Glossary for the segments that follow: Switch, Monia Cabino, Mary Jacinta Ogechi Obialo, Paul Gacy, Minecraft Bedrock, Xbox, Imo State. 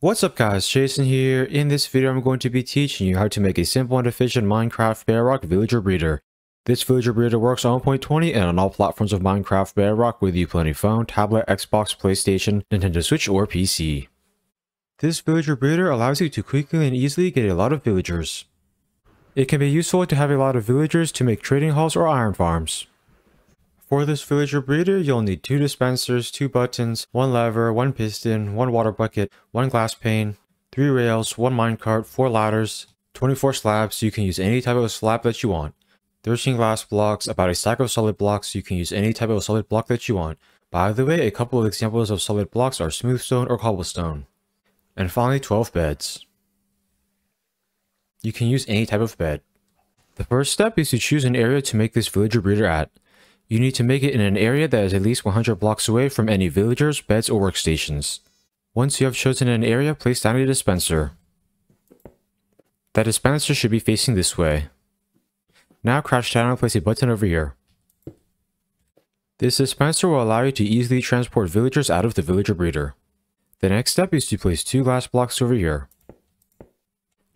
What's up guys, Jason here. In this video I'm going to be teaching you how to make a simple and efficient Minecraft Bedrock villager breeder. This villager breeder works on 1.20 and on all platforms of Minecraft Bedrock, whether you play on a phone, tablet, Xbox, PlayStation, Nintendo Switch, or PC. This villager breeder allows you to quickly and easily get a lot of villagers. It can be useful to have a lot of villagers to make trading halls or iron farms. For this villager breeder, you'll need 2 dispensers, 2 buttons, 1 lever, 1 piston, 1 water bucket, 1 glass pane, 3 rails, 1 minecart, 4 ladders, 24 slabs, so you can use any type of slab that you want, 13 glass blocks, about a stack of solid blocks, so you can use any type of solid block that you want. By the way, a couple of examples of solid blocks are smooth stone or cobblestone. And finally, 12 beds. You can use any type of bed. The first step is to choose an area to make this villager breeder at. You need to make it in an area that is at least 100 blocks away from any villagers, beds, or workstations. Once you have chosen an area, place down a dispenser. That dispenser should be facing this way. Now crouch down and place a button over here. This dispenser will allow you to easily transport villagers out of the villager breeder. The next step is to place 2 glass blocks over here.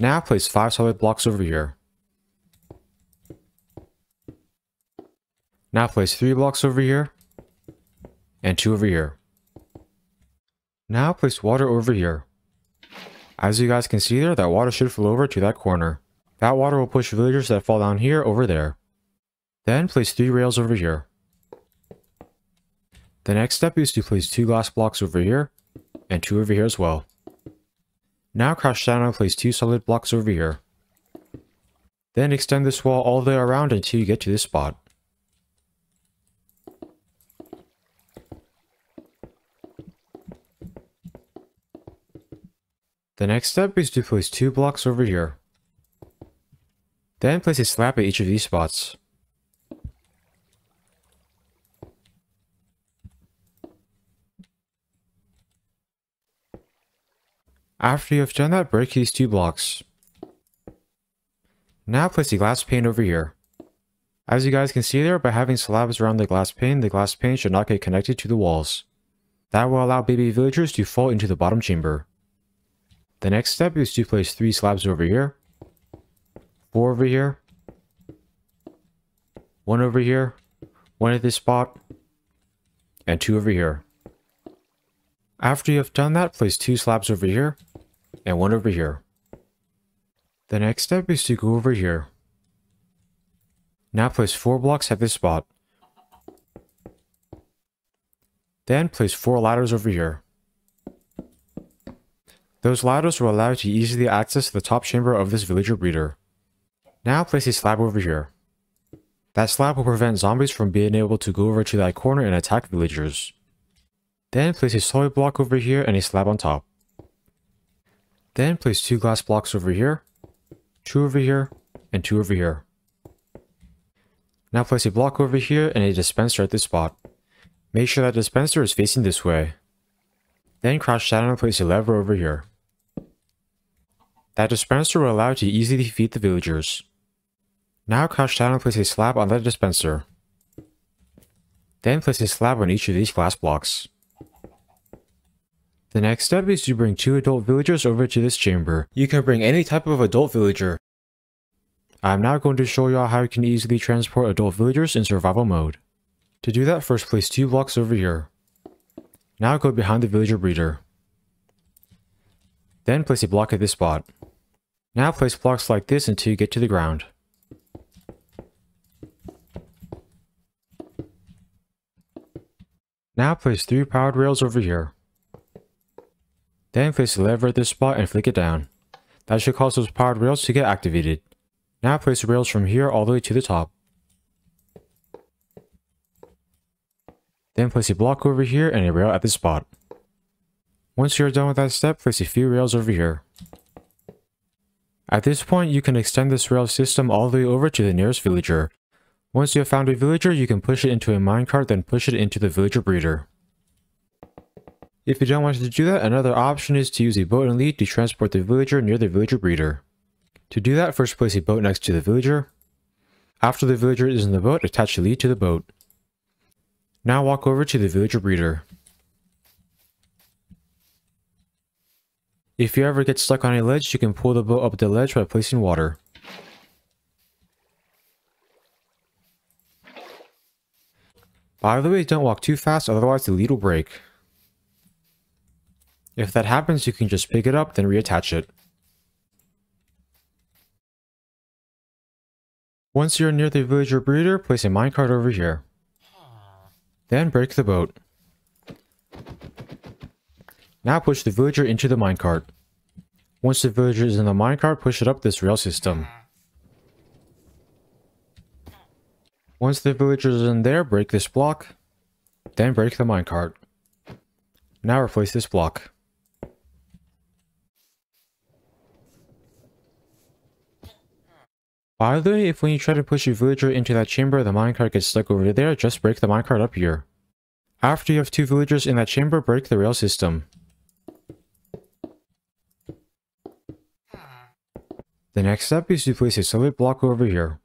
Now place 5 solid blocks over here. Now place 3 blocks over here, and 2 over here. Now place water over here. As you guys can see there, that water should flow over to that corner. That water will push villagers that fall down here over there. Then place 3 rails over here. The next step is to place 2 glass blocks over here, and 2 over here as well. Now crouch down and place 2 solid blocks over here. Then extend this wall all the way around until you get to this spot. The next step is to place 2 blocks over here. Then place a slab at each of these spots. After you have done that, break these 2 blocks. Now place a glass pane over here. As you guys can see there, by having slabs around the glass pane should not get connected to the walls. That will allow baby villagers to fall into the bottom chamber. The next step is to place 3 slabs over here, 4 over here, 1 over here, 1 at this spot, and 2 over here. After you have done that, place 2 slabs over here, and 1 over here. The next step is to go over here. Now place 4 blocks at this spot. Then place 4 ladders over here. Those ladders will allow you to easily access the top chamber of this villager breeder. Now place a slab over here. That slab will prevent zombies from being able to go over to that corner and attack villagers. Then place a solid block over here and a slab on top. Then place 2 glass blocks over here, 2 over here, and 2 over here. Now place a block over here and a dispenser at this spot. Make sure that dispenser is facing this way. Then crouch down and place a lever over here. That dispenser will allow you to easily feed the villagers. Now crouch down and place a slab on that dispenser. Then place a slab on each of these glass blocks. The next step is to bring 2 adult villagers over to this chamber. You can bring any type of adult villager. I'm now going to show y'all how you can easily transport adult villagers in survival mode. To do that, first place 2 blocks over here. Now go behind the villager breeder. Then place a block at this spot. Now place blocks like this until you get to the ground. Now place 3 powered rails over here. Then place a lever at this spot and flick it down. That should cause those powered rails to get activated. Now place rails from here all the way to the top. Then place a block over here and a rail at this spot. Once you're done with that step, place a few rails over here. At this point, you can extend this rail system all the way over to the nearest villager. Once you have found a villager, you can push it into a minecart, then push it into the villager breeder. If you don't want to do that, another option is to use a boat and lead to transport the villager near the villager breeder. To do that, first place a boat next to the villager. After the villager is in the boat, attach a lead to the boat. Now walk over to the villager breeder. If you ever get stuck on a ledge, you can pull the boat up the ledge by placing water. By the way, don't walk too fast, otherwise the lead will break. If that happens, you can just pick it up, then reattach it. Once you're near the village or breeder, place a minecart over here. Then break the boat. Now push the villager into the minecart. Once the villager is in the minecart, push it up this rail system. Once the villager is in there, break this block. Then break the minecart. Now replace this block. By the way, if when you try to push your villager into that chamber, the minecart gets stuck over there, just break the minecart up here. After you have two villagers in that chamber, break the rail system. The next step is to place a solid block over here.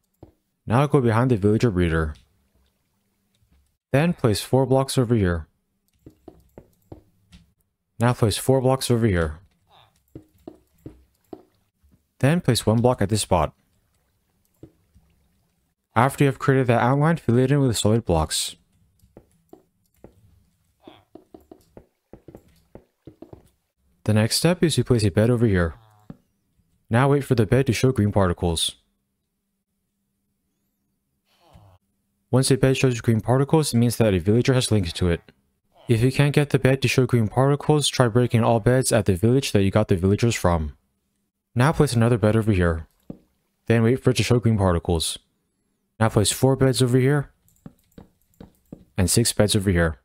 Now go behind the villager breeder. Then place 4 blocks over here. Now place 4 blocks over here. Then place 1 block at this spot. After you have created that outline, fill it in with solid blocks. The next step is to place a bed over here. Now wait for the bed to show green particles. Once a bed shows green particles, it means that a villager has linked to it. If you can't get the bed to show green particles, try breaking all beds at the village that you got the villagers from. Now place another bed over here. Then wait for it to show green particles. Now place 4 beds over here, and 6 beds over here.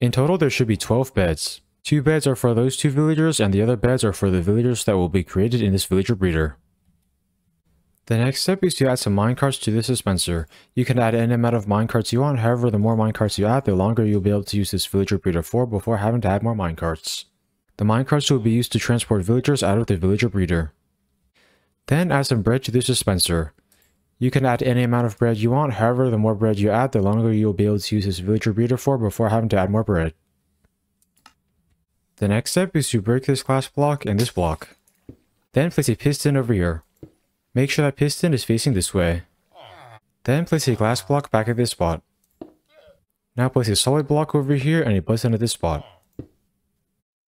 In total, there should be 12 beds. 2 beds are for those 2 villagers, and the other beds are for the villagers that will be created in this villager breeder. The next step is to add some minecarts to this dispenser. You can add any amount of minecarts you want, however, the more minecarts you add, the longer you'll be able to use this villager breeder for before having to add more minecarts. The minecarts will be used to transport villagers out of the villager breeder. Then add some bread to this dispenser. You can add any amount of bread you want, however, the more bread you add, the longer you'll be able to use this villager breeder for before having to add more bread. The next step is to break this glass block and this block. Then place a piston over here. Make sure that piston is facing this way. Then place a glass block back at this spot. Now place a solid block over here and a piston at this spot.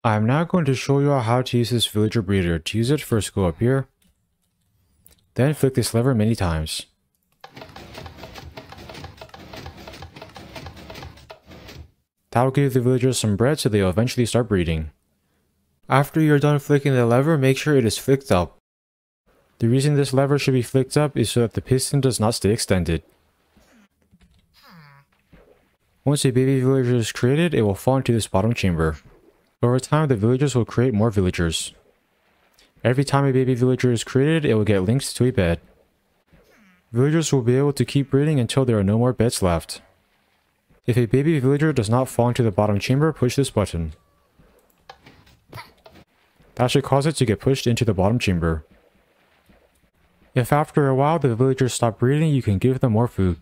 I am now going to show you all how to use this villager breeder. To use it, first go up here. Then flick this lever many times. That will give the villagers some bread so they will eventually start breeding. After you are done flicking the lever, make sure it is flicked up. The reason this lever should be flicked up is so that the piston does not stay extended. Once a baby villager is created, it will fall into this bottom chamber. Over time, the villagers will create more villagers. Every time a baby villager is created, it will get linked to a bed. Villagers will be able to keep breeding until there are no more beds left. If a baby villager does not fall into the bottom chamber, push this button. That should cause it to get pushed into the bottom chamber. If after a while the villagers stop breeding, you can give them more food.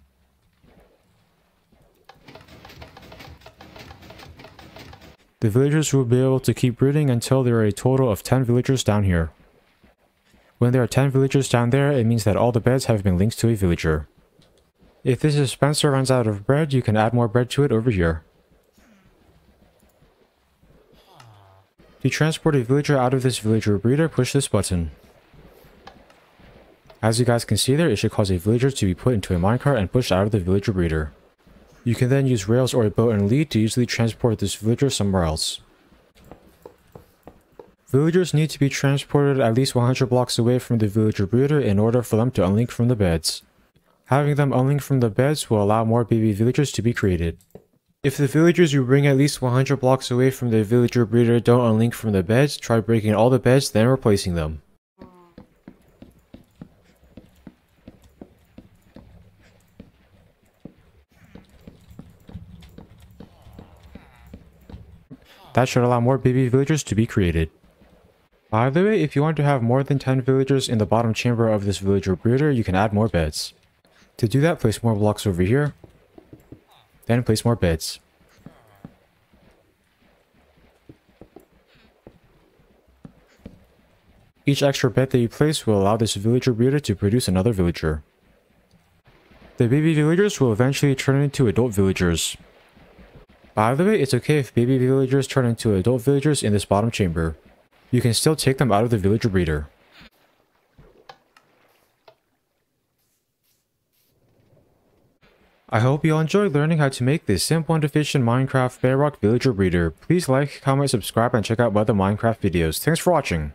The villagers will be able to keep breeding until there are a total of 10 villagers down here. When there are 10 villagers down there, it means that all the beds have been linked to a villager. If this dispenser runs out of bread, you can add more bread to it over here. To transport a villager out of this villager breeder, push this button. As you guys can see there, it should cause a villager to be put into a minecart and pushed out of the villager breeder. You can then use rails or a boat and lead to easily transport this villager somewhere else. Villagers need to be transported at least 100 blocks away from the villager breeder in order for them to unlink from the beds. Having them unlink from the beds will allow more baby villagers to be created. If the villagers you bring at least 100 blocks away from the villager breeder don't unlink from the beds, try breaking all the beds then replacing them. That should allow more baby villagers to be created. By the way, if you want to have more than 10 villagers in the bottom chamber of this villager breeder, you can add more beds. To do that, place more blocks over here, then place more beds. Each extra pet that you place will allow this villager breeder to produce another villager. The baby villagers will eventually turn into adult villagers. By the way, it's okay if baby villagers turn into adult villagers in this bottom chamber. You can still take them out of the villager breeder. I hope you all enjoyed learning how to make this simple and efficient Minecraft Bedrock villager breeder. Please like, comment, subscribe, and check out my other Minecraft videos. Thanks for watching!